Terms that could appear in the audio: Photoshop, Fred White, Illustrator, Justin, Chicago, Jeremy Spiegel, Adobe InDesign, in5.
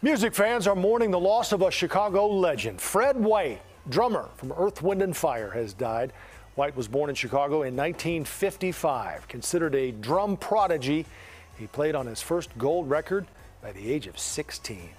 Music fans are mourning the loss of a Chicago legend. Fred White, drummer from Earth, Wind & Fire, has died. White was born in Chicago in 1955. Considered a drum prodigy, he played on his first gold record by the age of 16.